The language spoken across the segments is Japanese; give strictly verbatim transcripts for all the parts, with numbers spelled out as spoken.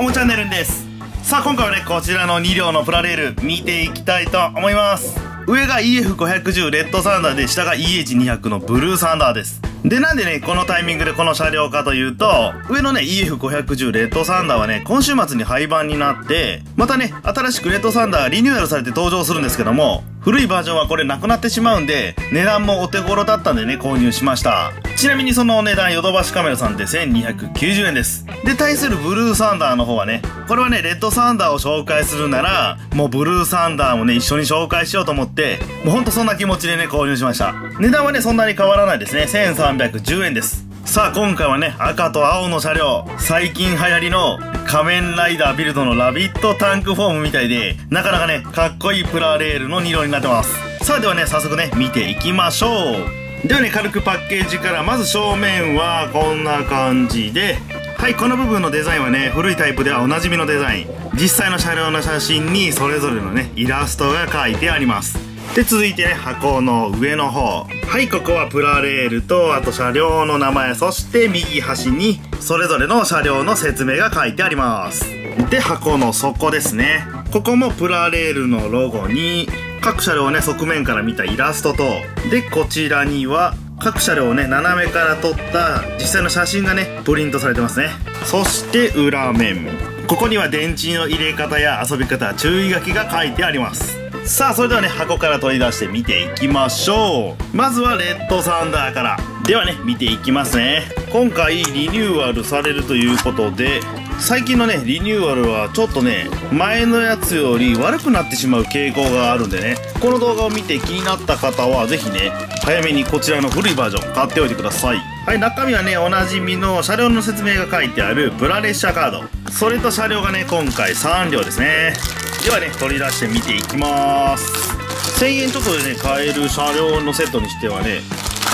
のおもちゃになるんです。さあ今回はねこちらのに両のプラレール見ていきたいと思います。上が イーエフごひゃくじゅう レッドサンダーで下が イーエイチにひゃく のブルーサンダーです。でなんでねこのタイミングでこの車両かというと、上のね イーエフごひゃくじゅう レッドサンダーはね今週末に廃盤になって、またね新しくレッドサンダーがリニューアルされて登場するんですけども、古いバージョンはこれなくなってしまうんで値段もお手頃だったんでね購入しました。ちなみにそのお値段ヨドバシカメラさんでせんにひゃくきゅうじゅうえんです。で対するブルーサンダーの方はね、これはねレッドサンダーを紹介するならもうブルーサンダーもね一緒に紹介しようと思って、もうほんとそんな気持ちでね購入しました。値段はねそんなに変わらないですね、せんさんびゃくじゅうえんです。さあ今回はね赤と青の車両、最近流行りの仮面ライダービルドのラビットタンクフォームみたいで、なかなかねかっこいいプラレールのに両になってます。さあではね早速ね見ていきましょう。ではね軽くパッケージから、まず正面はこんな感じで、はい、この部分のデザインはね古いタイプではおなじみのデザイン、実際の車両の写真にそれぞれのねイラストが描いてあります。で続いてね箱の上の方、はい、ここはプラレールとあと車両の名前、そして右端にそれぞれの車両の説明が書いてあります。で箱の底ですね、ここもプラレールのロゴに各車両をね側面から見たイラストと、でこちらには各車両をね斜めから撮った実際の写真がねプリントされてますね。そして裏面、ここには電池の入れ方や遊び方、注意書きが書いてあります。さあそれではね箱から取り出して見ていきましょう。まずはレッドサンダーからではね見ていきますね。今回リニューアルされるということで、最近のねリニューアルはちょっとね前のやつより悪くなってしまう傾向があるんでね、この動画を見て気になった方は是非ね早めにこちらの古いバージョン買っておいてください。はい、中身はねおなじみの車両の説明が書いてあるプラ列車カード、それと車両がね今回さん両ですね。ではね取り出して見ていきます。せんえんちょっとでね買える車両のセットにしてはね、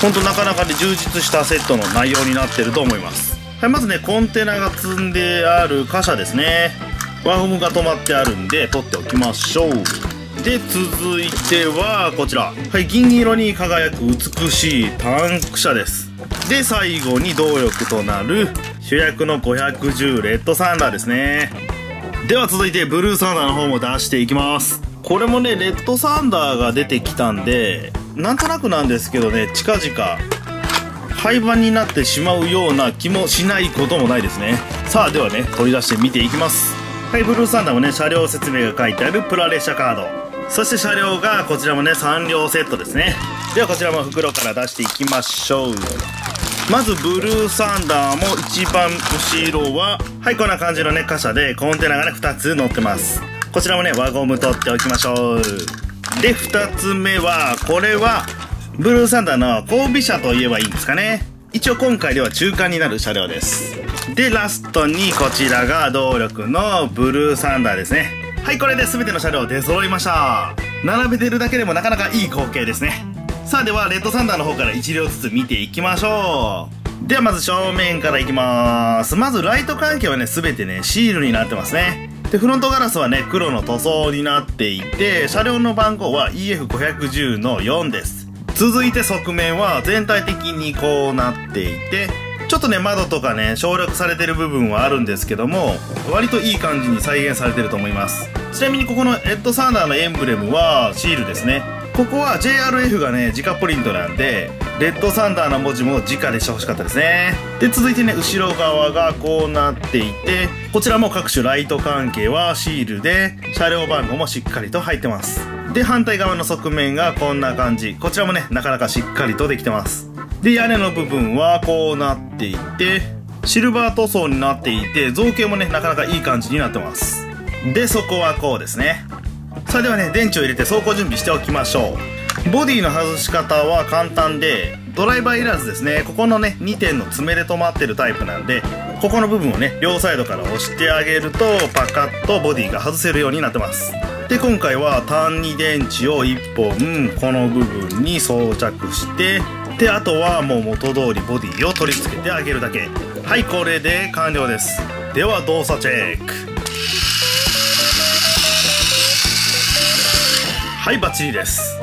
ほんとなかなかで充実したセットの内容になってると思います。はい、まずねコンテナが積んである貨車ですね、輪ゴムが止まってあるんで取っておきましょう。で続いてはこちら、はい、銀色に輝く美しいタンク車です。で最後に動力となる主役のごひゃくじゅうレッドサンダーですね。では続いてブルーサンダーの方も出していきます。これもねレッドサンダーが出てきたんで、なんとなくなんですけどね近々廃盤になってしまうような気もしないこともないですね。さあではね取り出して見ていきます。はい、ブルーサンダーもね車両説明が書いてあるプラ列車カード、そして車両がこちらもねさん両セットですね。ではこちらも袋から出していきましょう。まずブルーサンダーも一番後ろは、はい、こんな感じのね貨車でコンテナがねふたつ載ってます。こちらもね輪ゴム取っておきましょう。でふたつめは、これはブルーサンダーの後尾車と言えばいいんですかね、一応今回では中間になる車両です。でラストにこちらが動力のブルーサンダーですね。はい、これで全ての車両出揃いました。並べてるだけでもなかなかいい光景ですね。さあではレッドサンダーの方からいち両ずつ見ていきましょう。ではまず正面からいきまーす。まずライト関係はね全てねシールになってますね。でフロントガラスはね黒の塗装になっていて、車両の番号は イーエフごひゃくじゅう のよんです。続いて側面は全体的にこうなっていて、ちょっとね窓とかね省略されてる部分はあるんですけども、割といい感じに再現されてると思います。ちなみにここのレッドサンダーのエンブレムはシールですね。ここは ジェイアールエフ がね直プリントなんで、レッドサンダーの文字も直でしてほしかったですね。で続いてね後ろ側がこうなっていて、こちらも各種ライト関係はシールで車両番号もしっかりと入ってます。で反対側の側面がこんな感じ、こちらもねなかなかしっかりとできてます。で屋根の部分はこうなっていて、シルバー塗装になっていて、造形もねなかなかいい感じになってます。で底はこうですね。さあではね電池を入れて走行準備しておきましょう。ボディの外し方は簡単で、ドライバーいらずですね。ここのねにてんの爪で止まってるタイプなんで、ここの部分をね両サイドから押してあげるとパカッとボディが外せるようになってます。で今回は単に電池をいっぽんこの部分に装着して、であとはもう元通りボディを取り付けてあげるだけ。はい、これで完了です。では動作チェック。はい、バッチリです。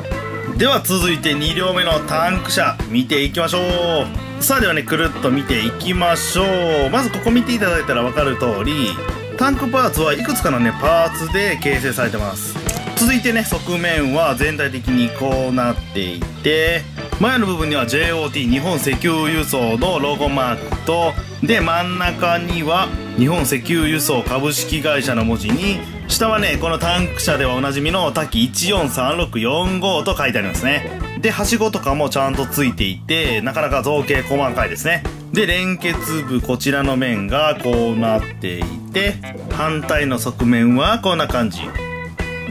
では続いてに両目のタンク車見ていきましょう。さあではねくるっと見ていきましょう。まずここ見ていただいたら分かる通り、タンクパーツはいくつかのねパーツで形成されてます。続いてね側面は全体的にこうなっていて、前の部分には ジェイオーティー 日本石油輸送のロゴマークとで、真ん中には日本石油輸送株式会社の文字に、下はねこのタンク車ではおなじみのタキいちよんさんろくよんごと書いてありますね。ではしごとかもちゃんとついていて、なかなか造形細かいですね。で連結部、こちらの面がこうなっていて、反対の側面はこんな感じ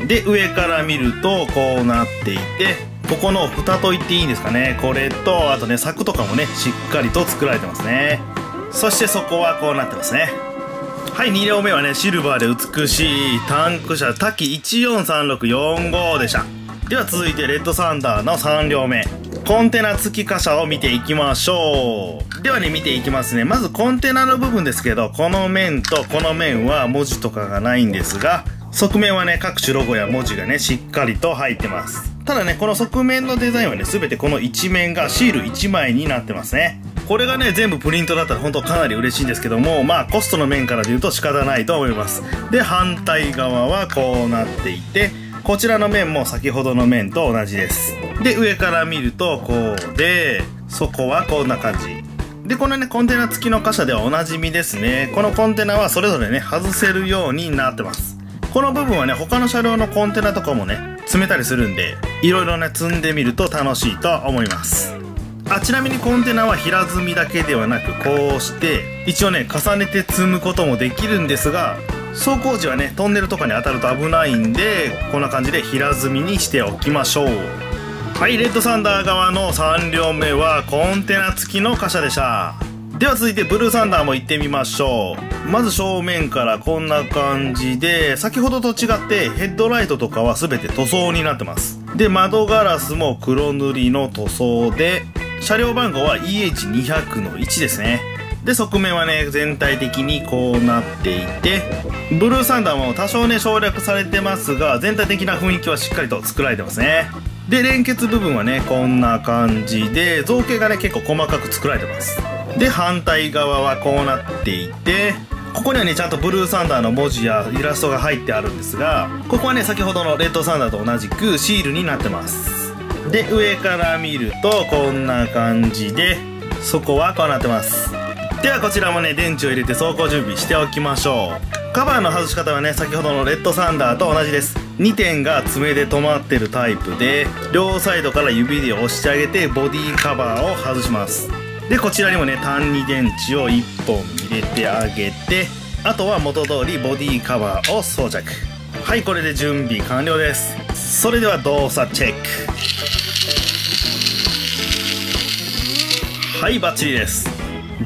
で、上から見るとこうなっていて、ここの蓋と言っていいんですかね、これとあとね柵とかもねしっかりと作られてますね。そしてそこはこうなってますね。はい、に両目はねシルバーで美しいタンク車タキいちよんさんろくよんごでした。では続いてレッドサンダーのさん両目、コンテナ付き貨車を見ていきましょう。ではね見ていきますね。まずコンテナの部分ですけど、この面とこの面は文字とかがないんですが、側面はね各種ロゴや文字がねしっかりと入ってます。ただねこの側面のデザインはね全てこの一面がシールいちまいになってますね。これがね全部プリントだったら本当かなり嬉しいんですけども、まあコストの面からで言うと仕方ないと思います。で反対側はこうなっていて、こちらの面も先ほどの面と同じです。で上から見るとこうで、そこはこんな感じで、このねコンテナ付きの貨車ではおなじみですね。このコンテナはそれぞれね外せるようになってます。この部分はね他の車両のコンテナとかもね詰めたりするんで、いろいろね積んでみると楽しいと思います。あ、ちなみにコンテナは平積みだけではなく、こうして一応ね重ねて積むこともできるんですが、走行時はねトンネルとかに当たると危ないんで、こんな感じで平積みにしておきましょう。はい、レッドサンダー側のさん両目はコンテナ付きの貨車でした。では続いてブルーサンダーも行ってみましょう。まず正面からこんな感じで、先ほどと違ってヘッドライトとかは全て塗装になってます。で窓ガラスも黒塗りの塗装で、車両番号は イーエイチにひゃくのいち ですね。で側面はね全体的にこうなっていて、ブルーサンダーも多少ね省略されてますが、全体的な雰囲気はしっかりと作られてますね。で連結部分はねこんな感じで、造形がね結構細かく作られてます。で反対側はこうなっていて、ここにはねちゃんとブルーサンダーの文字やイラストが入ってあるんですが、ここはね先ほどのレッドサンダーと同じくシールになってます。で上から見るとこんな感じで、そこはこうなってます。ではこちらもね電池を入れて走行準備しておきましょう。カバーの外し方はね先ほどのレッドサンダーと同じです。にてんが爪で止まってるタイプで、両サイドから指で押してあげてボディカバーを外します。でこちらにもね単に電池をいっぽん入れてあげて、あとは元通りボディカバーを装着。はい、これで準備完了です。それでは動作チェック。はい、バッチリです。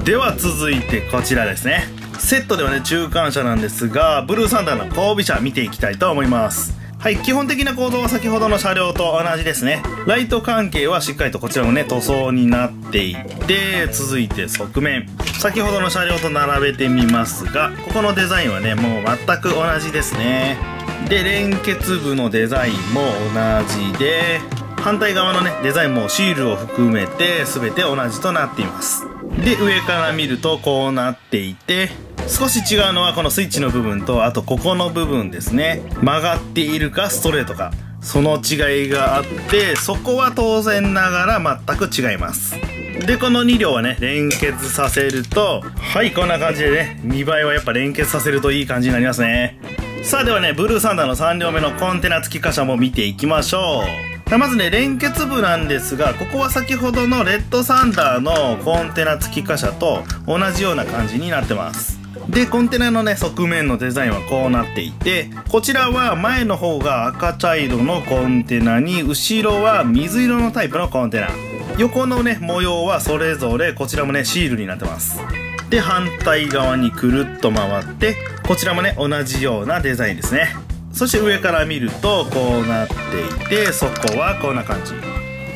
では続いてこちらですね。セットではね中間車なんですが、ブルーサンダーの後尾車見ていきたいと思います。はい、基本的な構造は先ほどの車両と同じですね。ライト関係はしっかりとこちらもね塗装になっていて、続いて側面、先ほどの車両と並べてみますが、ここのデザインはねもう全く同じですね。で連結部のデザインも同じで、反対側のねデザインもシールを含めて全て同じとなっています。で上から見るとこうなっていて、少し違うのはこのスイッチの部分と、あとここの部分ですね。曲がっているかストレートか、その違いがあって、そこは当然ながら全く違います。でこのに両はね連結させると、はい、こんな感じでね見栄えはやっぱ連結させるといい感じになりますね。さあ、ではねブルーサンダーのさん両目のコンテナ付き貨車も見ていきましょう。まずね連結部なんですが、ここは先ほどのレッドサンダーのコンテナ付き貨車と同じような感じになってます。でコンテナのね側面のデザインはこうなっていて、こちらは前の方が赤茶色のコンテナに、後ろは水色のタイプのコンテナ、横のね模様はそれぞれこちらもねシールになってます。で反対側にくるっと回って、こちらもね同じようなデザインですね。そして上から見るとこうなっていて、そこはこんな感じ。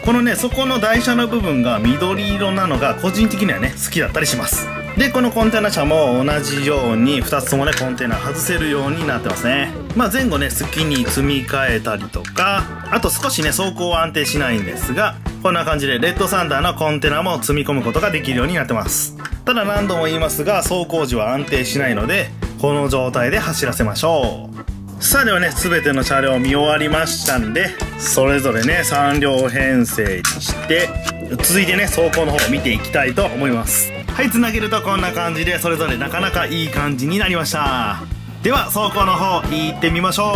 このね底の台車の部分が緑色なのが個人的にはね好きだったりします。でこのコンテナ車も同じようにふたつともねコンテナ外せるようになってますね。まあ前後ね好きに積み替えたりとか、あと少しね走行は安定しないんですが、こんな感じでレッドサンダーのコンテナも積み込むことができるようになってます。ただ何度も言いますが、走行時は安定しないので、この状態で走らせましょう。さあではね、全ての車両を見終わりましたんで、それぞれねさん両編成にして、続いてね走行の方を見ていきたいと思います。はい、つなげるとこんな感じで、それぞれなかなかいい感じになりました。では走行の方行ってみましょう。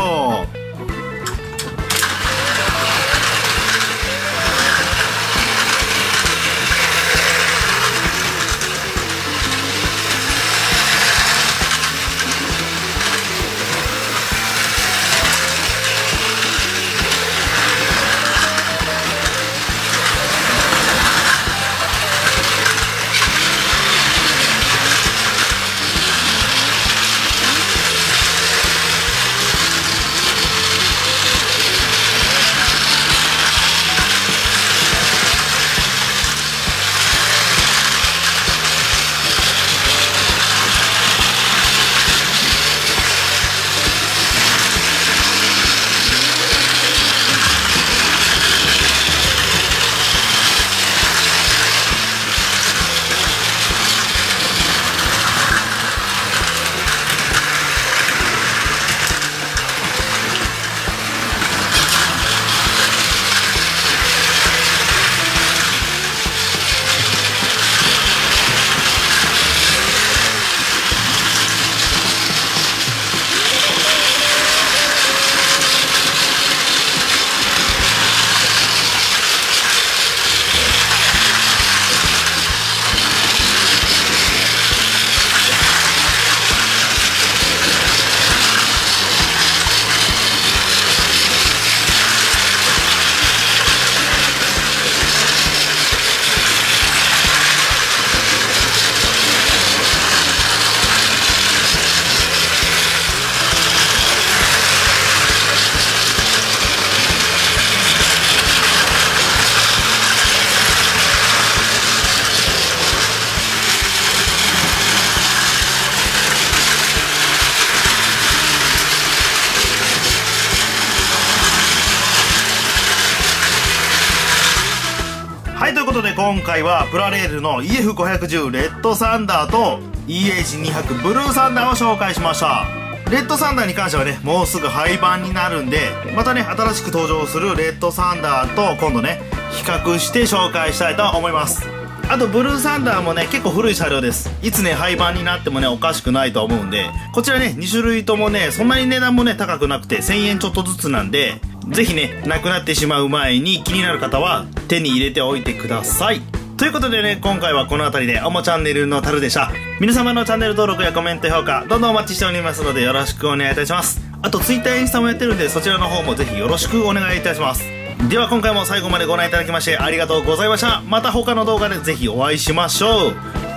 はい、ということで今回はプラレールの イーエフごひゃくじゅう レッドサンダーと イーエイチにひゃく ブルーサンダーを紹介しました。レッドサンダーに関してはね、もうすぐ廃盤になるんで、またね新しく登場するレッドサンダーと今度ね比較して紹介したいと思います。あとブルーサンダーもね結構古い車両です。いつね廃盤になってもねおかしくないと思うんで、こちらねに種類ともねそんなに値段もね高くなくてせんえんちょっとずつなんで、ぜひね、なくなってしまう前に気になる方は手に入れておいてください。ということでね、今回はこの辺りでおもチャンネルのタルでした。皆様のチャンネル登録やコメント評価、どんどんお待ちしておりますのでよろしくお願いいたします。あと ツイッター、インスタもやってるんで、そちらの方もぜひよろしくお願いいたします。では今回も最後までご覧いただきましてありがとうございました。また他の動画でぜひお会いしましょ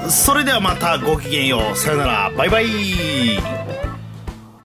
う。それではまたごきげんよう。さよなら。バイバイ。